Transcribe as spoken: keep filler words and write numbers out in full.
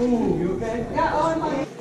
Ooh, you okay? Yeah, oh my.